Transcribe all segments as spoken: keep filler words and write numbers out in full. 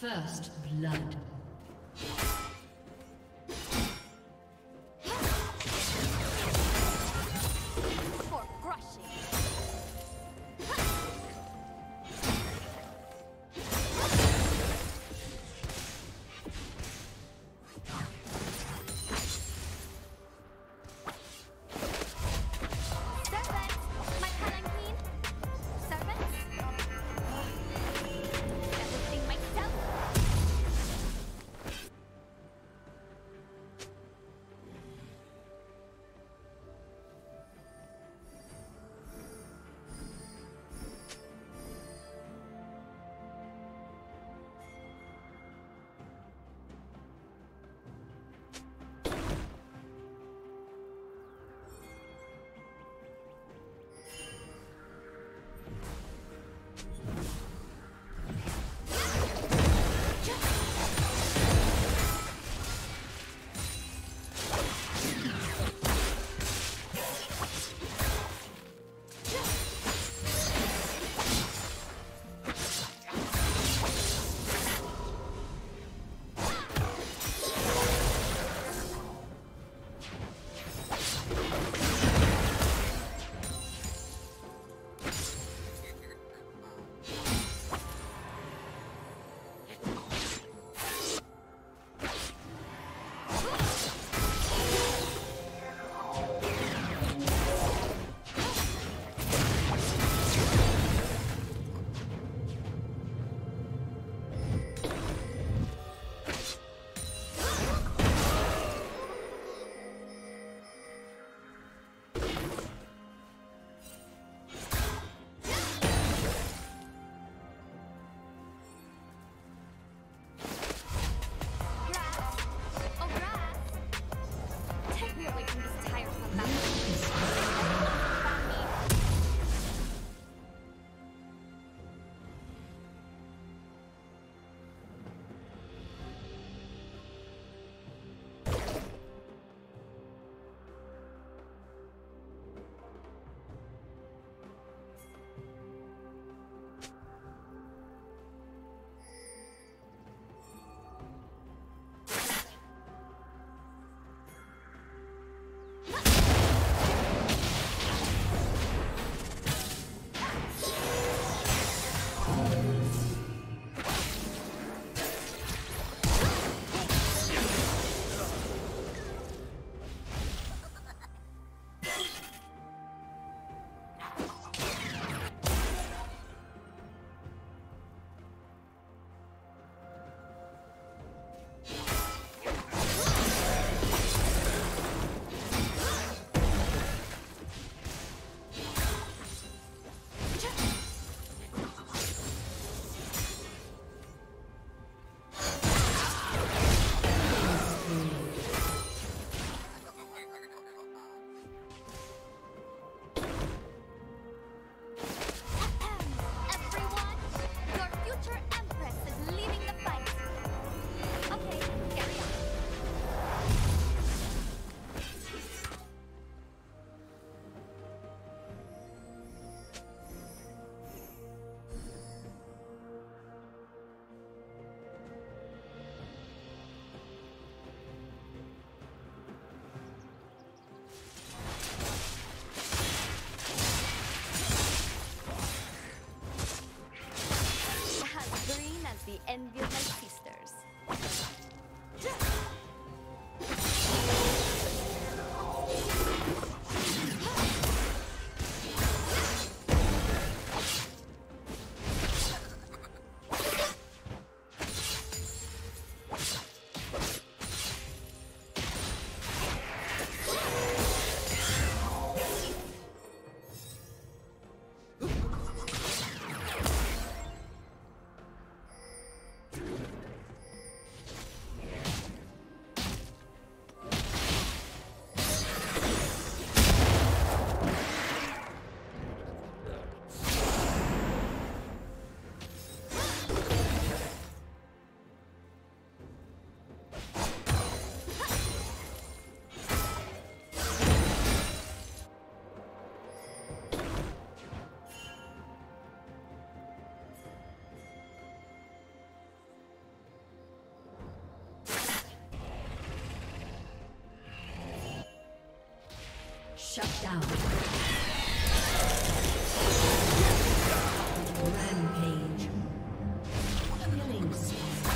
First blood. the envy of my sisters. Shut down. Rampage. Killing spree.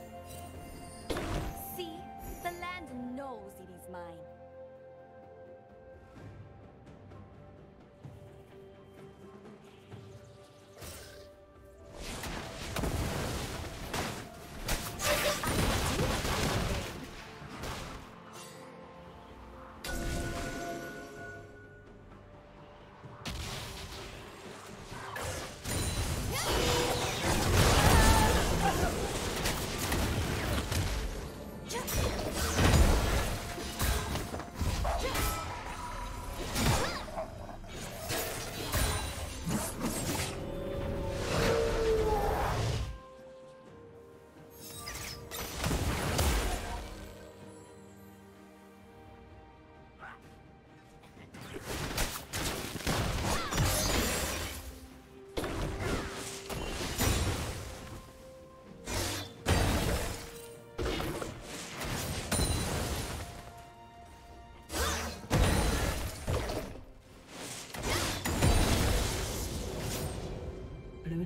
See, the land knows it is mine. Blue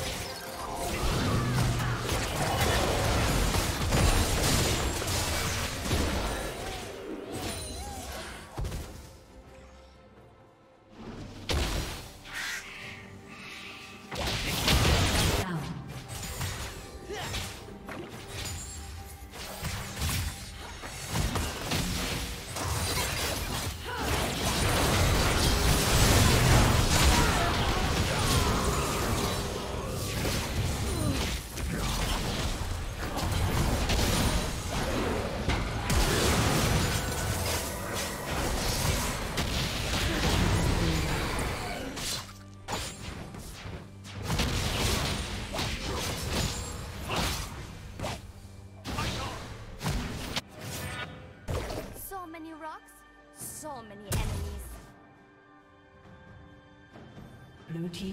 Blue team's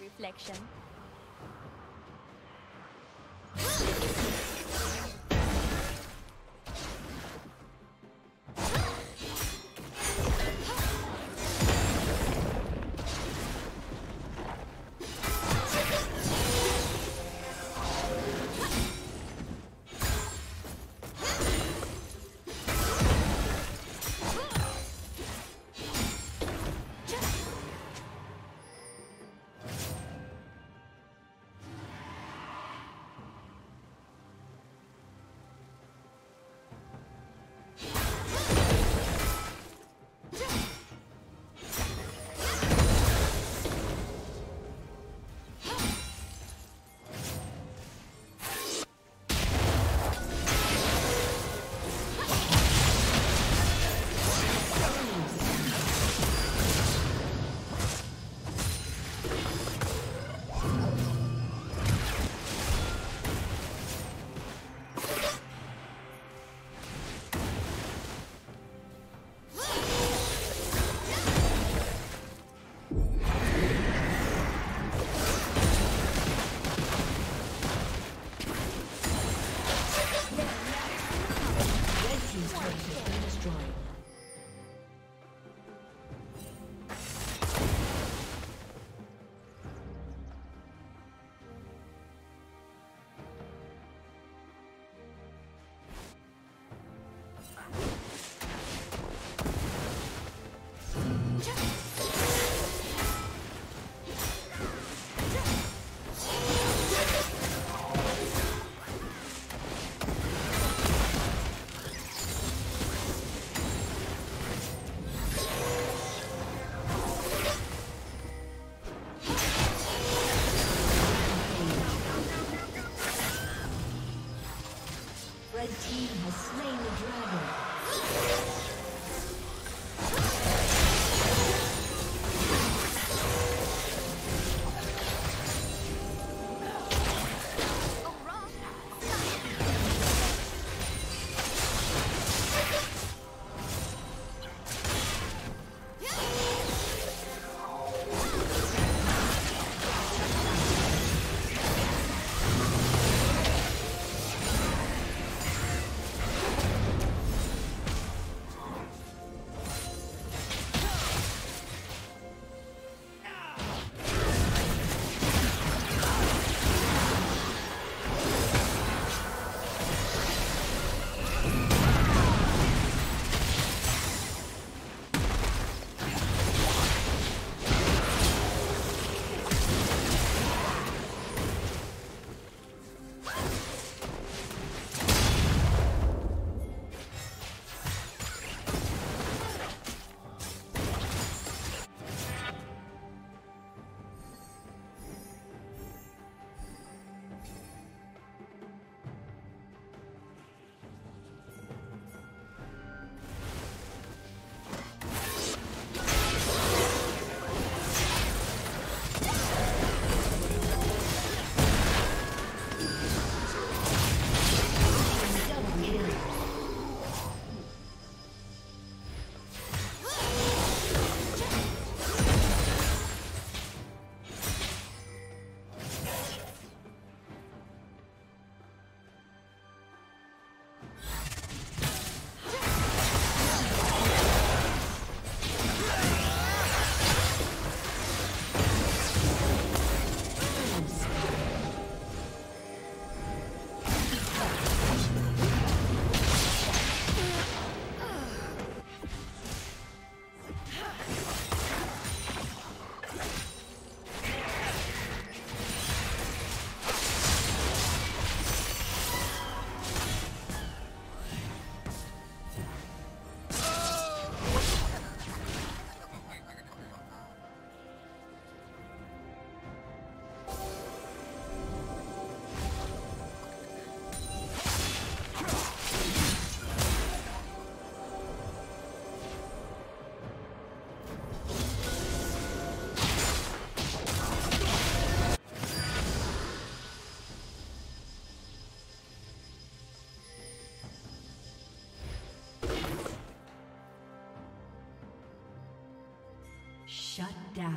Reflection. team has slain the dragon. Shut down.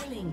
Killing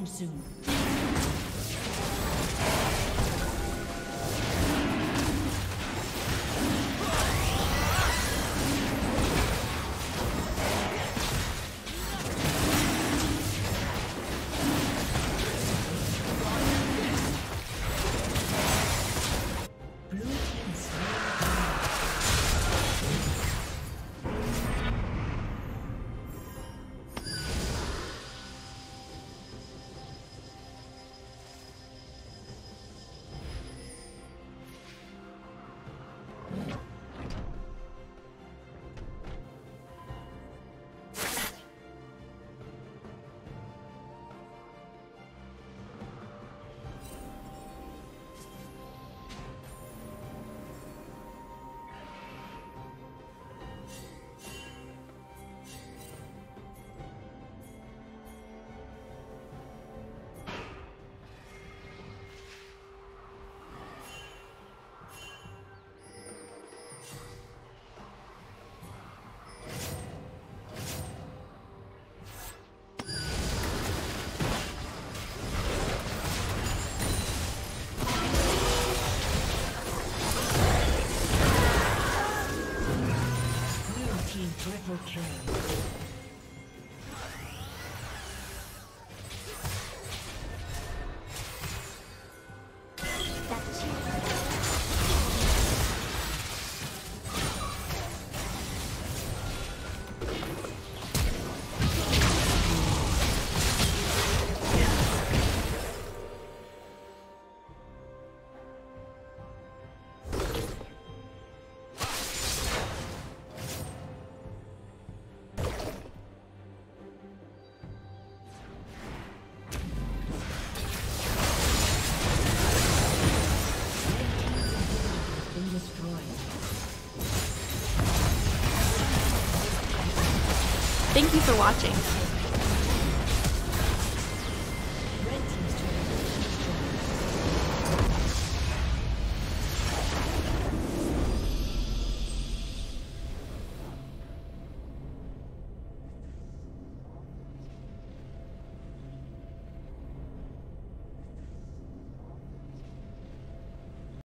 happen soon. Triple kill. Thank you for watching.